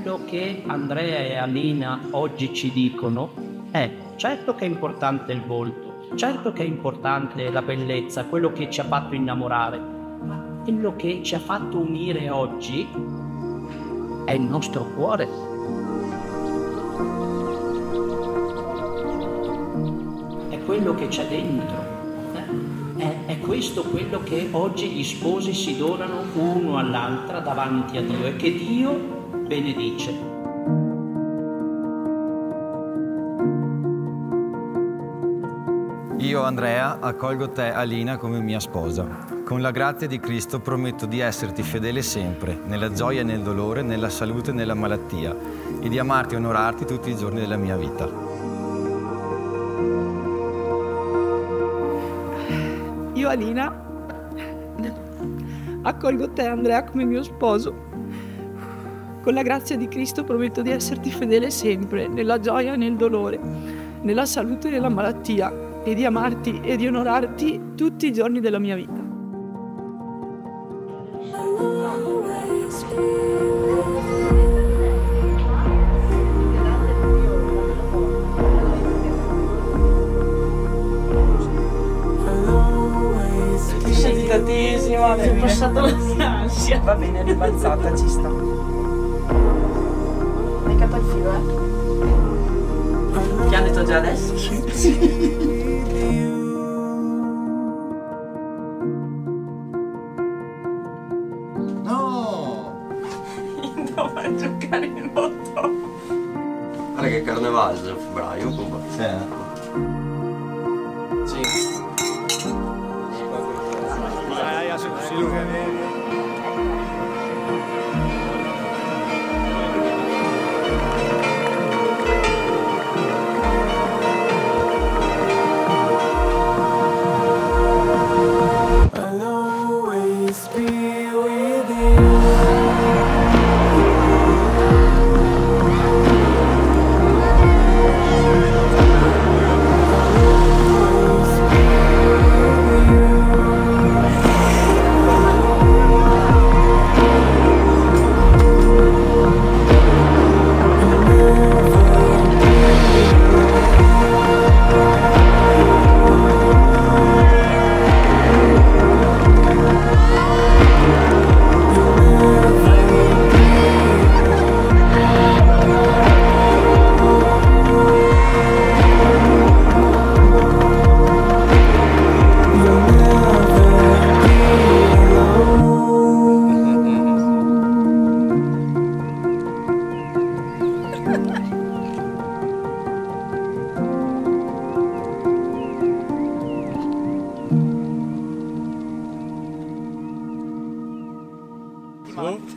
quello che Andrea e Alina oggi ci dicono è: certo che è importante il volto, certo che è importante la bellezza, quello che ci ha fatto innamorare, ma quello che ci ha fatto unire oggi è il nostro cuore. È quello che c'è dentro. È questo quello che oggi gli sposi si donano uno all'altra davanti a Dio e che Dio benedice. Io, Andrea, accolgo te, Alina, come mia sposa. Con la grazia di Cristo prometto di esserti fedele sempre, nella gioia e nel dolore, nella salute e nella malattia, e di amarti e onorarti tutti i giorni della mia vita. Io, Alina, accolgo te, Andrea, come mio sposo. Con la grazia di Cristo prometto di esserti fedele sempre, nella gioia e nel dolore, nella salute e nella malattia, e di amarti e di onorarti tutti i giorni della mia vita. Scientatissima, mi è passata l'ansia. Va bene, ribalzata, ci sta. Hai capo il filo, eh? Ti hanno detto già adesso? Sì. No! Dove a giocare in moto? Guarda che carnevale a febbraio, compa. Sì.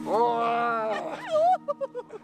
Oh.